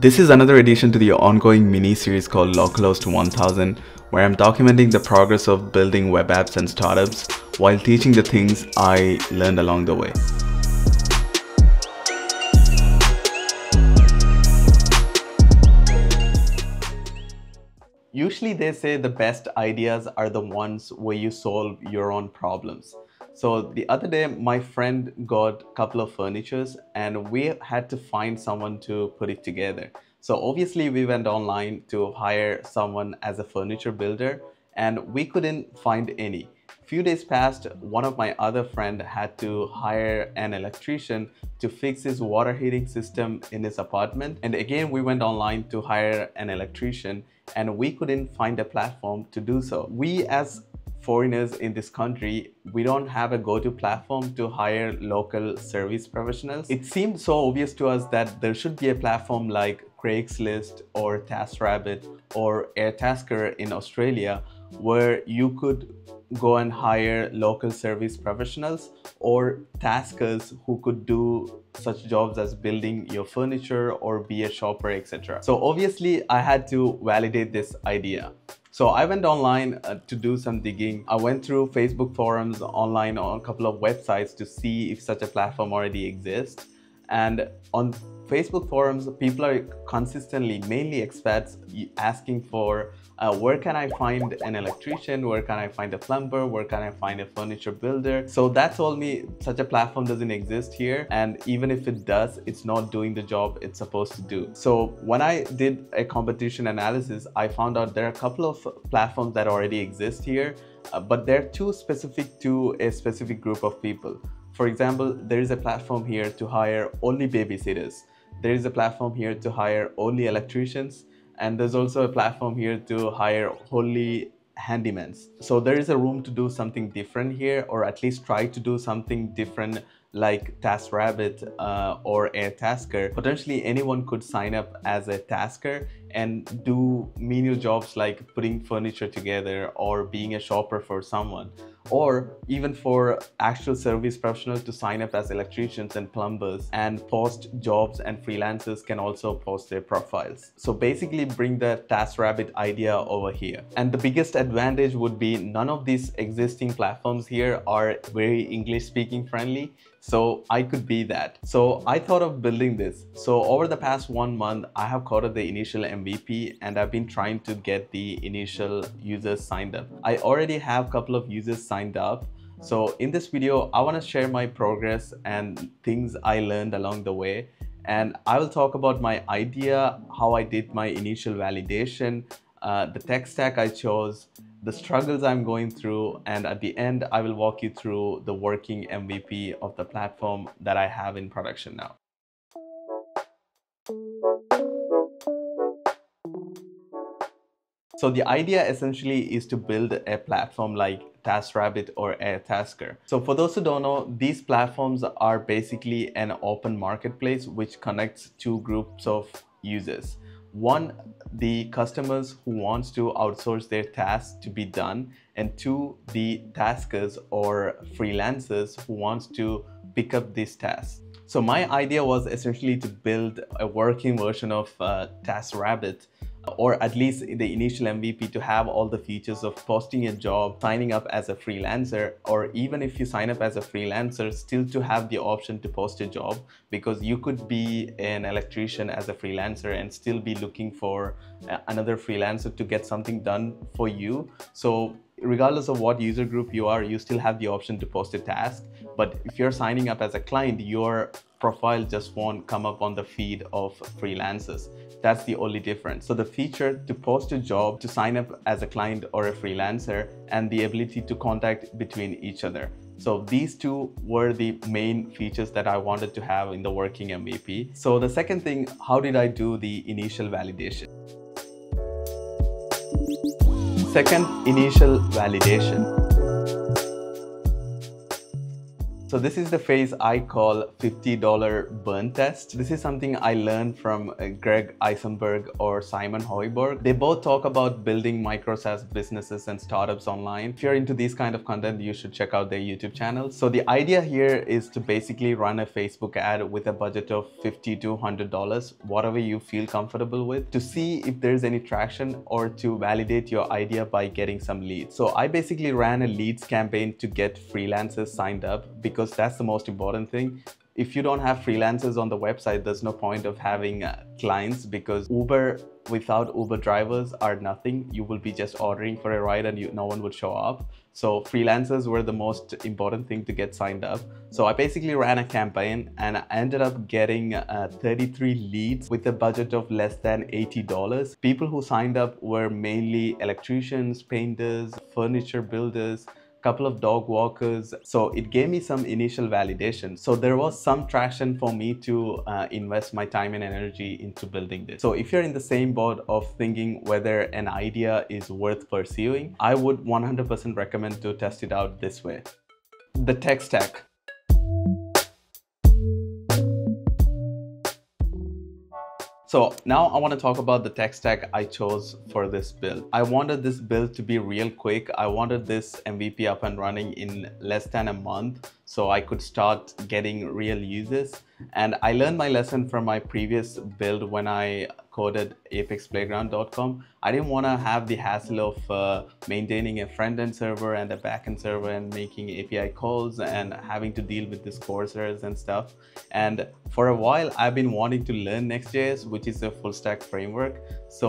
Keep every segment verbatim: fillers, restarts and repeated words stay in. This is another addition to the ongoing mini-series called Localhost one thousand, where I'm documenting the progress of building web apps and startups while teaching the things I learned along the way. Usually they say the best ideas are the ones where you solve your own problems. So the other day, my friend got a couple of furnitures and we had to find someone to put it together. So obviously we went online to hire someone as a furniture builder and we couldn't find any. A few days passed, one of my other friend had to hire an electrician to fix his water heating system in his apartment. And again, we went online to hire an electrician and we couldn't find a platform to do so. We as foreigners in this country, we don't have a go-to platform to hire local service professionals. It seemed so obvious to us that there should be a platform like Craigslist or TaskRabbit or AirTasker in Australia where you could go and hire local service professionals or taskers who could do such jobs as building your furniture or be a shopper, et cetera. So obviously I had to validate this idea. So I went online uh, to do some digging. I went through Facebook forums, online on a couple of websites to see if such a platform already exists. And on Facebook forums, people are consistently, mainly expats, asking for uh, where can I find an electrician? Where can I find a plumber? Where can I find a furniture builder? So that told me such a platform doesn't exist here. And even if it does, it's not doing the job it's supposed to do. So when I did a competition analysis, I found out there are a couple of platforms that already exist here, uh, but they're too specific to a specific group of people. For example, there is a platform here to hire only babysitters. There is a platform here to hire only electricians. And there's also a platform here to hire only handymen. So there is a room to do something different here, or at least try to do something different like TaskRabbit uh, or AirTasker. Potentially anyone could sign up as a tasker and do menial jobs like putting furniture together or being a shopper for someone, or even for actual service professionals to sign up as electricians and plumbers and post jobs, and freelancers can also post their profiles. So basically bring the TaskRabbit idea over here. And the biggest advantage would be none of these existing platforms here are very English speaking friendly. So I could be that. So I thought of building this. So over the past one month, I have coded the initial M V P and I've been trying to get the initial users signed up. I already have a couple of users signed up. So in this video, I want to share my progress and things I learned along the way. And I will talk about my idea, how I did my initial validation, uh, the tech stack I chose, the struggles I'm going through, and at the end, I will walk you through the working M V P of the platform that I have in production now. So the idea essentially is to build a platform like TaskRabbit or AirTasker. So for those who don't know, these platforms are basically an open marketplace which connects two groups of users. One, the customers who wants to outsource their tasks to be done, and two, the taskers or freelancers who wants to pick up these tasks. So my idea was essentially to build a working version of uh, TaskRabbit, or at least the initial M V P, to have all the features of posting a job, signing up as a freelancer, or even if you sign up as a freelancer, still to have the option to post a job, because you could be an electrician as a freelancer and still be looking for another freelancer to get something done for you. So regardless of what user group you are, you still have the option to post a task. But if you're signing up as a client, your profile just won't come up on the feed of freelancers. That's the only difference. So the feature to post a job, to sign up as a client or a freelancer, and the ability to contact between each other. So these two were the main features that I wanted to have in the working M V P. So the second thing, how did I do the initial validation? Second, initial validation. So this is the phase I call fifty dollar burn test. This is something I learned from Greg Eisenberg or Simon Hoiberg. They both talk about building micro SaaS businesses and startups online. If you're into these kind of content, you should check out their YouTube channels. So the idea here is to basically run a Facebook ad with a budget of fifty to one hundred dollars, whatever you feel comfortable with, to see if there's any traction or to validate your idea by getting some leads. So I basically ran a leads campaign to get freelancers signed up because Because that's the most important thing. If you don't have freelancers on the website, there's no point of having uh, clients, because Uber without Uber drivers are nothing. You will be just ordering for a ride and you, no one would show up. So freelancers were the most important thing to get signed up. So I basically ran a campaign and I ended up getting uh, thirty-three leads with a budget of less than eighty dollars. People who signed up were mainly electricians, painters, furniture builders, couple of dog walkers. So it gave me some initial validation. So there was some traction for me to uh, invest my time and energy into building this. So if you're in the same boat of thinking whether an idea is worth pursuing, I would one hundred percent recommend to test it out this way. The tech stack. So now I want to talk about the tech stack I chose for this build. I wanted this build to be real quick. I wanted this M V P up and running in less than a month, so I could start getting real users. And I learned my lesson from my previous build when I coded apex playground dot com. I didn't want to have the hassle of uh, maintaining a front-end server and a back-end server and making A P I calls and having to deal with these CORS errors and stuff. And for a while, I've been wanting to learn Next.js, which is a full-stack framework. So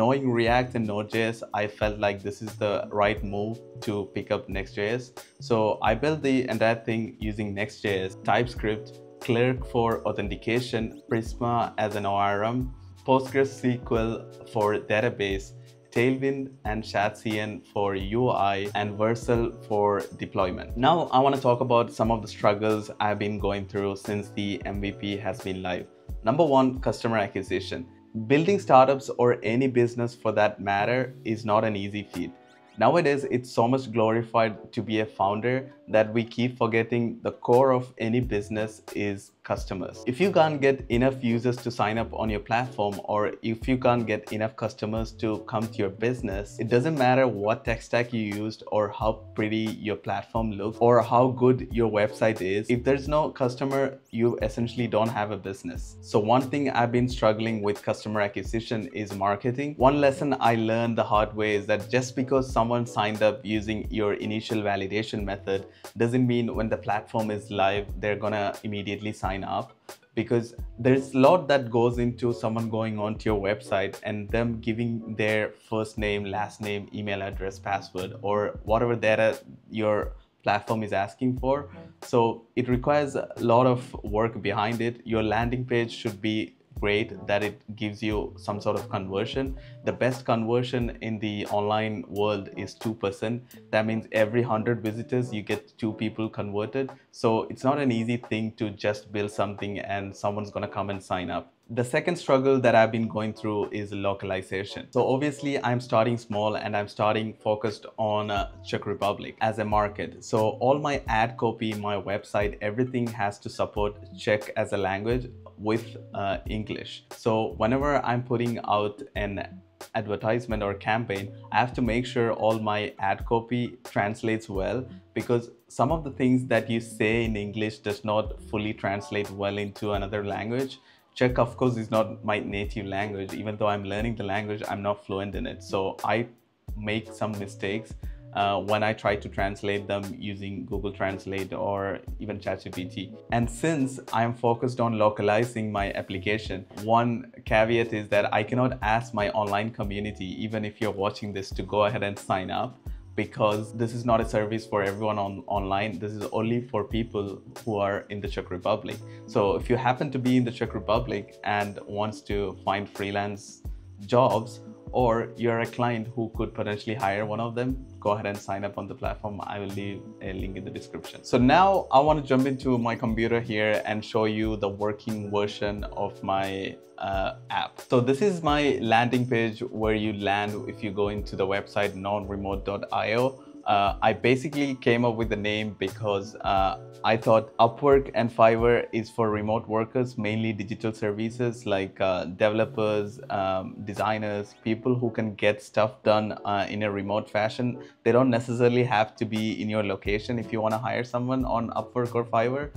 knowing React and Node.js, I felt like this is the right move to pick up Next.js. So I built the entire thing using Next.js, TypeScript, Clerk for authentication, Prisma as an O R M, PostgreSQL for database, Tailwind and Shadcn for U I, and Vercel for deployment. Now I want to talk about some of the struggles I've been going through since the M V P has been live. Number one, customer acquisition. Building startups or any business for that matter is not an easy feat. Nowadays, it's so much glorified to be a founder that we keep forgetting the core of any business is customers. If you can't get enough users to sign up on your platform, or if you can't get enough customers to come to your business, it doesn't matter what tech stack you used or how pretty your platform looks or how good your website is. If there's no customer, you essentially don't have a business. So one thing I've been struggling with customer acquisition is marketing. One lesson I learned the hard way is that just because someone signed up using your initial validation method doesn't mean when the platform is live, they're gonna immediately sign up, because there's a lot that goes into someone going onto your website and them giving their first name, last name, email address, password, or whatever data your platform is asking for. So it requires a lot of work behind it. Your landing page should be great, that it gives you some sort of conversion. The best conversion in the online world is two percent. That means every one hundred visitors, you get two people converted. So it's not an easy thing to just build something and someone's gonna come and sign up. The second struggle that I've been going through is localization. So obviously I'm starting small and I'm starting focused on uh, Czech Republic as a market. So all my ad copy, my website, everything has to support Czech as a language with uh, English. So whenever I'm putting out an advertisement or campaign, I have to make sure all my ad copy translates well, because some of the things that you say in English does not fully translate well into another language. Czech, of course, is not my native language. Even though I'm learning the language, I'm not fluent in it. So I make some mistakes uh, when I try to translate them using Google Translate or even ChatGPT. And since I'm focused on localizing my application, one caveat is that I cannot ask my online community, even if you're watching this, to go ahead and sign up, because this is not a service for everyone on online. This is only for people who are in the Czech Republic. So if you happen to be in the Czech Republic and wants to find freelance jobs, or you're a client who could potentially hire one of them, go ahead and sign up on the platform. I will leave a link in the description. So now I want to jump into my computer here and show you the working version of my uh, app. So this is my landing page where you land if you go into the website non remote dot i o. Uh, I basically came up with the name because uh, I thought Upwork and Fiverr is for remote workers, mainly digital services like uh, developers, um, designers, people who can get stuff done uh, in a remote fashion. They don't necessarily have to be in your location if you want to hire someone on Upwork or Fiverr.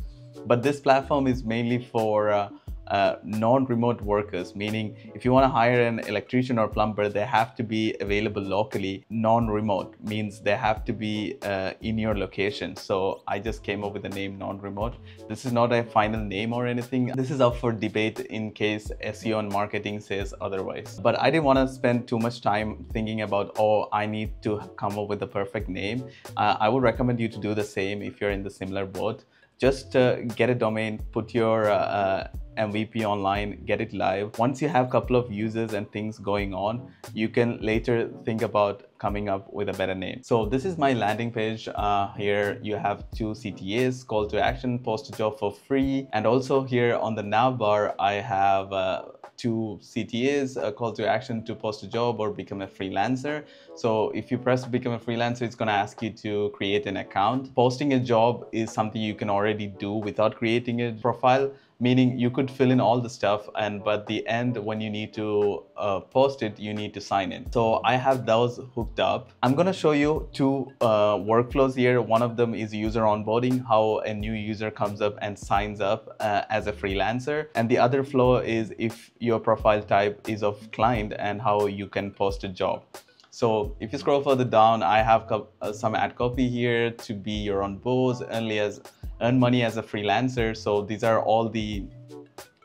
But this platform is mainly for uh, uh, non-remote workers, meaning if you want to hire an electrician or plumber, they have to be available locally. Non-remote means they have to be uh, in your location. So I just came up with the name non-remote. This is not a final name or anything. This is up for debate in case S E O and marketing says otherwise. But I didn't want to spend too much time thinking about, oh, I need to come up with the perfect name. Uh, I would recommend you to do the same if you're in the similar boat. Just uh, get a domain, put your uh, M V P online, get it live. Once you have a couple of users and things going on, you can later think about coming up with a better name. So this is my landing page. Uh, here you have two C T As, call to action, post a job for free. And also here on the nav bar, I have uh, two C T As, a call to action to post a job or become a freelancer. So if you press become a freelancer, it's going to ask you to create an account. Posting a job is something you can already do without creating a profile, meaning you could fill in all the stuff, and but at the end when you need to uh, post it, you need to sign in. So I have those hooked up. I'm going to show you two uh, workflows here. One of them is user onboarding, how a new user comes up and signs up uh, as a freelancer, and the other flow is if your profile type is of client and how you can post a job. So if you scroll further down, I have some ad copy here to be your own boss, early as earn money as a freelancer. So these are all the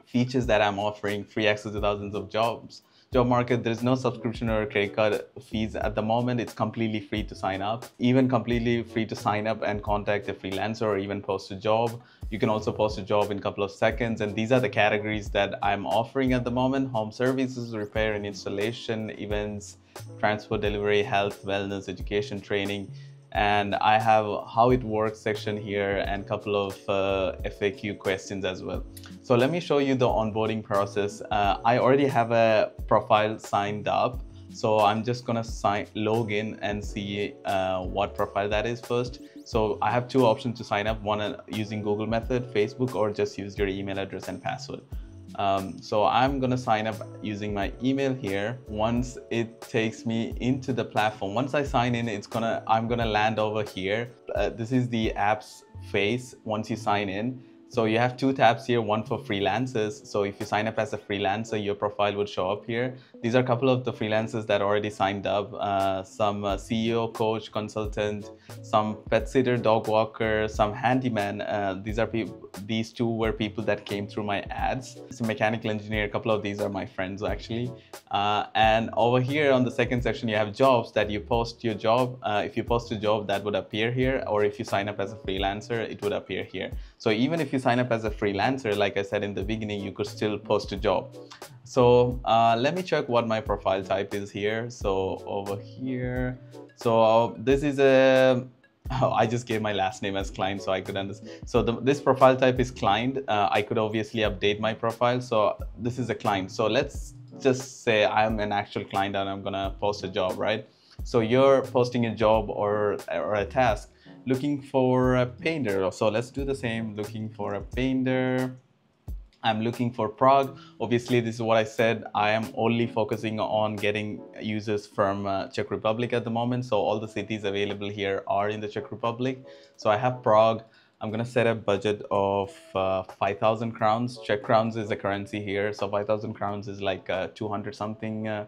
features that I'm offering, free access to thousands of jobs. Job market, there's no subscription or credit card fees at the moment. It's completely free to sign up, even completely free to sign up and contact a freelancer or even post a job. You can also post a job in a couple of seconds. And these are the categories that I'm offering at the moment: home services, repair and installation, events, transport delivery, health, wellness, education, training. And I have how it works section here and a couple of uh, F A Q questions as well. So let me show you the onboarding process. Uh, I already have a profile signed up. So I'm just gonna sign, log in and see uh, what profile that is first. So I have two options to sign up, one using Google method, Facebook, or just use your email address and password. Um, so I'm gonna sign up using my email here. Once it takes me into the platform, once I sign in, it's gonna I'm gonna land over here. Uh, this is the app's face once you sign in. So you have two tabs here, one for freelancers. So if you sign up as a freelancer, your profile would show up here. These are a couple of the freelancers that already signed up. Uh, some uh, C E O, coach, consultant, some pet sitter, dog walker, some handyman. Uh, these are people, these two were people that came through my ads. It's a mechanical engineer, a couple of these are my friends actually. Uh, and over here on the second section, you have jobs that you post your job. Uh, if you post a job, that would appear here, or if you sign up as a freelancer, it would appear here. So even if you sign up as a freelancer, like I said in the beginning, you could still post a job. So uh, let me check what my profile type is here. So over here, so uh, this is a, oh, I just gave my last name as client, so I could understand. So the, this profile type is client. Uh, I could obviously update my profile. So this is a client. So let's just say I'm an actual client and I'm gonna post a job, right? So you're posting a job or, or a task, looking for a painter. So let's do the same, looking for a painter. I'm looking for Prague. Obviously, this is what I said. I am only focusing on getting users from uh, Czech Republic at the moment. So all the cities available here are in the Czech Republic. So I have Prague. I'm going to set a budget of uh, five thousand crowns. Czech crowns is the currency here. So five thousand crowns is like uh, two hundred something uh,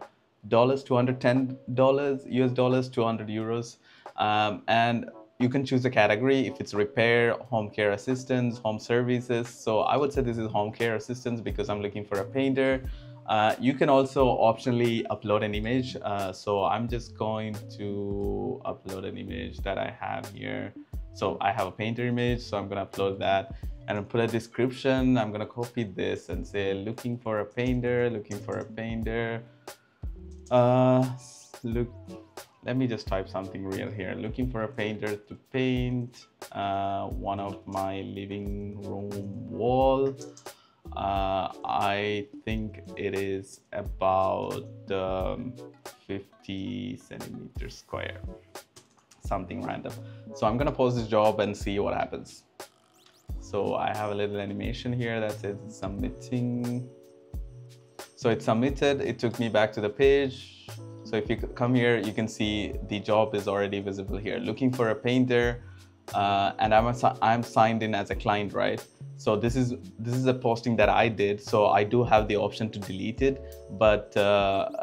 dollars, two hundred ten dollars, U S dollars, two hundred euros. Um, and you can choose a category if it's repair, home care assistance, home services. So I would say this is home care assistance because I'm looking for a painter. Uh, you can also optionally upload an image. Uh, so I'm just going to upload an image that I have here. So I have a painter image, so I'm gonna upload that and I'll put a description. I'm gonna copy this and say, looking for a painter, looking for a painter. Uh, look. Let me just type something real here. Looking for a painter to paint uh, one of my living room wall. Uh, I think it is about um, fifty centimeters square. something random. So I'm going to post this job and see what happens. So I have a little animation here that says it's submitting. So it's submitted. It took me back to the page. So if you come here, you can see the job is already visible here. Looking for a painter. Uh, and I'm, a, I'm signed in as a client, right? So this is this is a posting that I did. So I do have the option to delete it. But uh,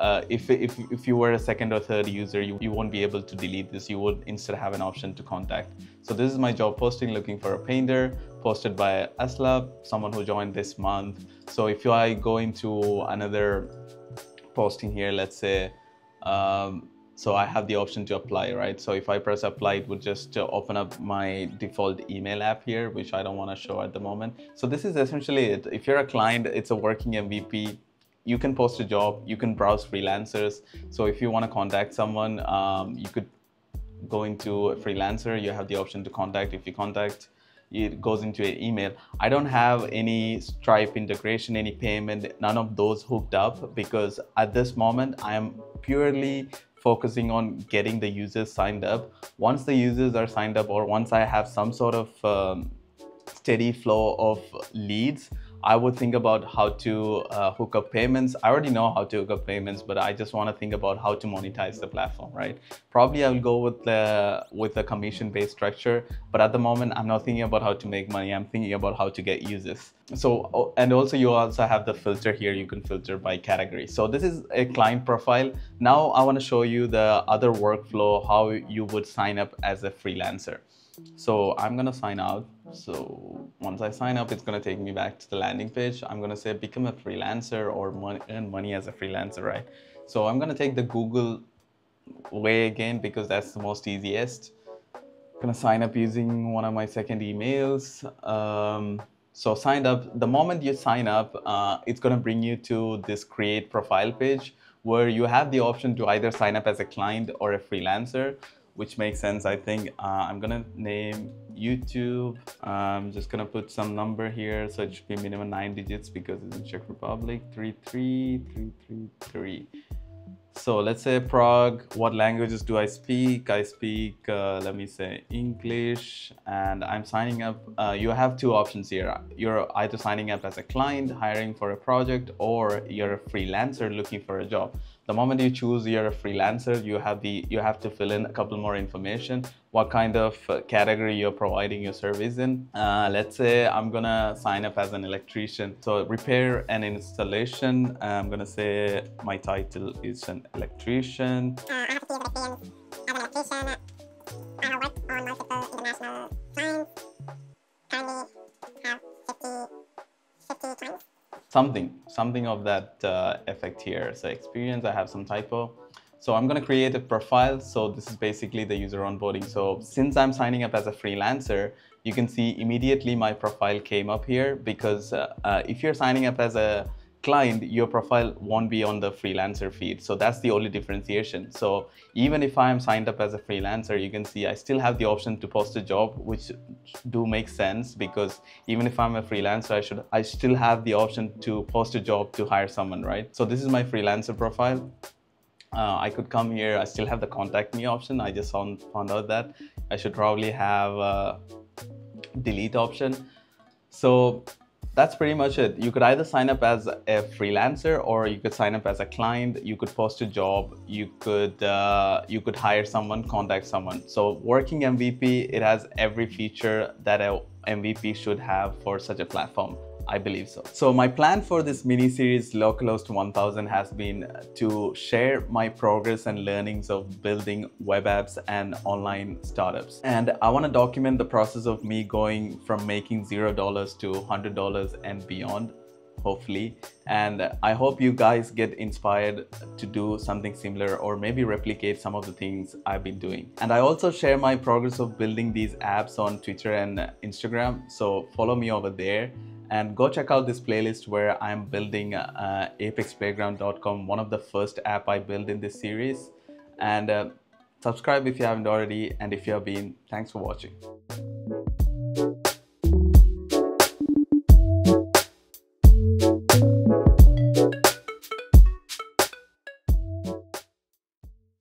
uh, if, if, if you were a second or third user, you, you won't be able to delete this. You would instead have an option to contact. So this is my job posting, looking for a painter, posted by Aslab, someone who joined this month. So if I go into another posting here, let's say, um, so I have the option to apply, right? So if I press apply, it would just open up my default email app here, which I don't want to show at the moment. So this is essentially it. If you're a client, it's a working M V P. You can post a job, you can browse freelancers. So if you want to contact someone, um, you could go into a freelancer. You have the option to contact. If you contact, it goes into an email. I don't have any Stripe integration, any payment, none of those hooked up, because at this moment I am purely focusing on getting the users signed up. Once the users are signed up, or once I have some sort of um, steady flow of leads, I would think about how to uh, hook up payments. I already know how to hook up payments, but I just want to think about how to monetize the platform, right? Probably I will go with the with a commission-based structure, but at the moment I'm not thinking about how to make money. I'm thinking about how to get users. So, and also you also have the filter here. You can filter by category. So this is a client profile. Now I want to show you the other workflow, how you would sign up as a freelancer. So I'm going to sign out. So once I sign up, it's going to take me back to the landing page. I'm going to say become a freelancer or mon- earn money as a freelancer, right? So I'm going to take the Google way again, because that's the most easiest. I'm going to sign up using one of my second emails. Um, so signed up. The moment you sign up, uh, it's going to bring you to this create profile page, where you have the option to either sign up as a client or a freelancer, which makes sense, I think. Uh, I'm gonna name YouTube. I'm just gonna put some number here, so it should be minimum nine digits because it's in Czech Republic. three three three three three. So let's say Prague. What languages do I speak? I speak, uh, let me say, English. And I'm signing up. Uh, you have two options here. You're either signing up as a client, hiring for a project, or you're a freelancer looking for a job. The moment you choose you're a freelancer, you have the you have to fill in a couple more information, what kind of category you're providing your service in. Uh, let's say I'm gonna sign up as an electrician, so repair and installation. I'm gonna say my title is an electrician. Uh, I have a few experience as an electrician. I have worked on multiple international clients. Currently have fifty clients. Something, something of that uh, effect here. So experience, I have some typo. So I'm gonna create a profile. So this is basically the user onboarding. So since I'm signing up as a freelancer, you can see immediately my profile came up here, because uh, uh, if you're signing up as a client, your profile won't be on the freelancer feed. So that's the only differentiation. So even if I'm signed up as a freelancer, you can see I still have the option to post a job, which do make sense, because even if I'm a freelancer, I should I still have the option to post a job to hire someone, right? So this is my freelancer profile. Uh, I could come here. I still have the contact me option. I just found, found out that I should probably have a delete option. So that's pretty much it. You could either sign up as a freelancer, or you could sign up as a client. You could post a job. You could uh, you could hire someone, contact someone. So working M V P, it has every feature that an M V P should have for such a platform. I believe so. So my plan for this mini series Localhost one thousand has been to share my progress and learnings of building web apps and online startups. And I want to document the process of me going from making zero dollars to one hundred dollars and beyond, hopefully. And I hope you guys get inspired to do something similar, or maybe replicate some of the things I've been doing. And I also share my progress of building these apps on Twitter and Instagram. So follow me over there. And go check out this playlist where I'm building uh, apex playground dot com, one of the first app I built in this series. And uh, subscribe if you haven't already. And if you have been, thanks for watching.